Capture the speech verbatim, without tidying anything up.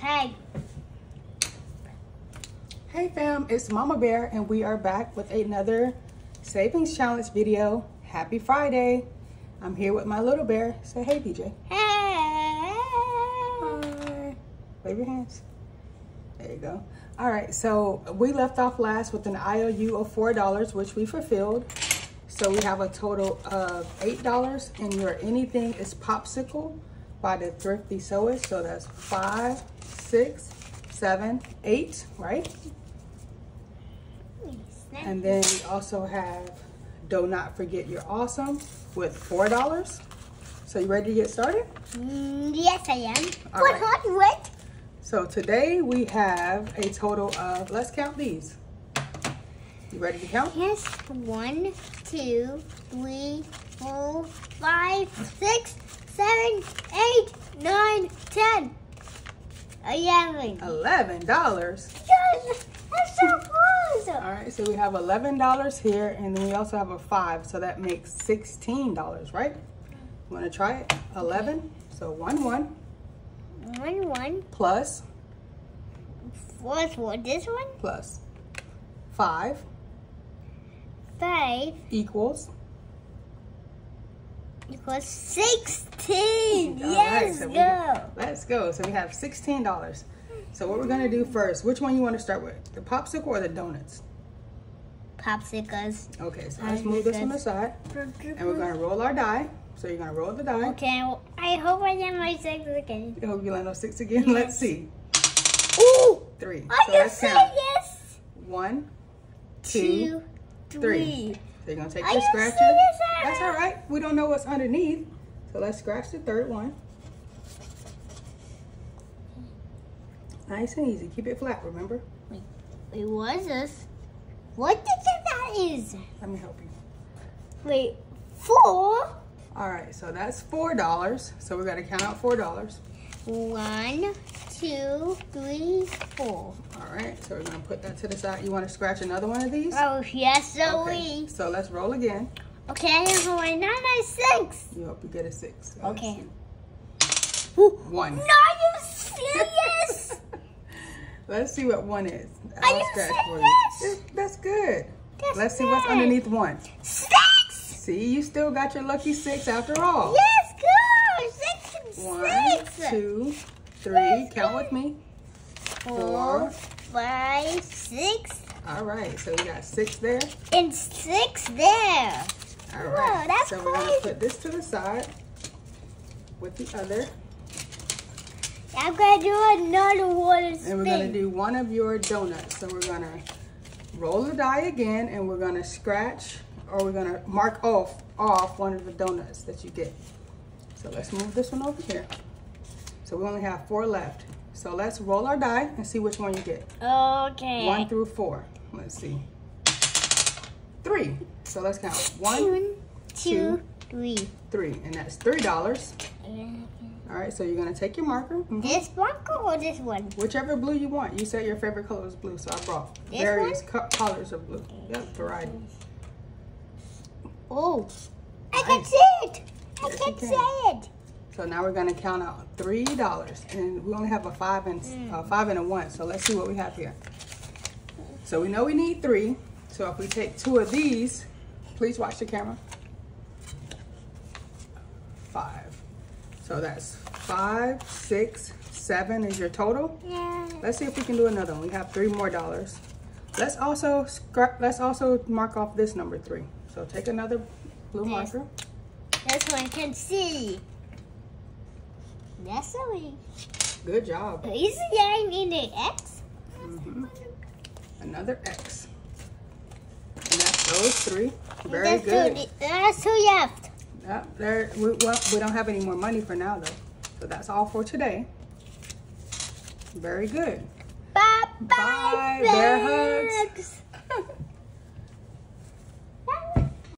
Hey. Hey fam, it's Mama Bear and we are back with another savings challenge video. Happy Friday. I'm here with my little bear. Say hey, B J. Hey. Hi. Wave your hands. There you go. All right, so we left off last with an I O U of four dollars, which we fulfilled. So we have a total of eight dollars, and your anything is Popsicle by the Thrifty Sewist. So that's five, six, seven, eight, right? And then we also have Do Not Forget You're Awesome with four dollars. So you ready to get started? Mm, yes, I am. All what, right. Hot, what? So today we have a total of, let's count these. You ready to count? Yes. One, two, three, four, five, six, seven, eight, nine, ten, eleven. Eleven dollars? Yes, that's so close. All right, so we have eleven dollars here, and then we also have a five, so that makes sixteen dollars, right? You want to try it? Eleven. So one, one. One, one. Plus. Plus what? This one? Plus. Five. Five. Equals. Equals sixteen. Yes, right, so go. We, let's go. So we have sixteen dollars. So what we're gonna do first? Which one you want to start with? The popsicle or the donuts? Popsicles. Okay. So popsicles. Let's move this one aside, and we're gonna roll our die. So you're gonna roll the die. Okay. Well, I hope I land my six again. You hope you land on six again. Yes. Let's see. Ooh, three. I so let's count. Yes. One, two, two three. three. So you're gonna take your scratcher. Serious? That's all right. We don't know what's underneath, so let's scratch the third one. Nice and easy. Keep it flat. Remember. Wait, wait what is this? What did you that is? Let me help you. Wait, four. All right, so that's four dollars. So we're gonna count out four dollars. One, two, three, four. All right, so we're gonna put that to the side. You wanna scratch another one of these? Oh, yes, so okay. we. So let's roll again. Okay, I have a nine, nine, six. You hope you get a six. So okay. One. No, you serious? Let's see what one is. I'll Are you scratch serious? For you. That's good. That's let's good. See what's underneath one. See, you still got your lucky six after all. Yes, good. Six and six. One, two, three. Let's count go. With me. Four, four, five, six. All right, so we got six there. And six there. All right, whoa, that's so crazy. We're going to put this to the side with the other. I'm going to do another water spin. And we're going to do one of your donuts. So we're going to roll the die again, and we're going to scratch. Or we're gonna mark off off one of the donuts that you get. So let's move this one over here. So we only have four left. So let's roll our die and see which one you get. Okay. One through four. Let's see. Three. So let's count. One, two, two three. Three. And that's three dollars. All right, so you're gonna take your marker. Mm-hmm. This marker or this one? Whichever blue you want. You said your favorite color is blue, so I brought this various one? colors of blue. Yep, variety. Oh, I nice. Can see it. I yes, can, can see it. So now we're gonna count out three dollars, and we only have a five and mm. uh, five and a one. So let's see what we have here. So we know we need three. So if we take two of these, please watch the camera. Five. So that's five, six, seven is your total. Yeah. Let's see if we can do another one. We have three more dollars. Let's also scrap. Let's also mark off this number three. So take another blue this, marker. This one can see. That's a week. Good job. You see I need an X? Mm-hmm. Another X. And that's those three. Very that's good. Two, that's two left. Yep, there, we, well, we don't have any more money for now, though. So that's all for today. Very good. Bye-bye, bear hugs.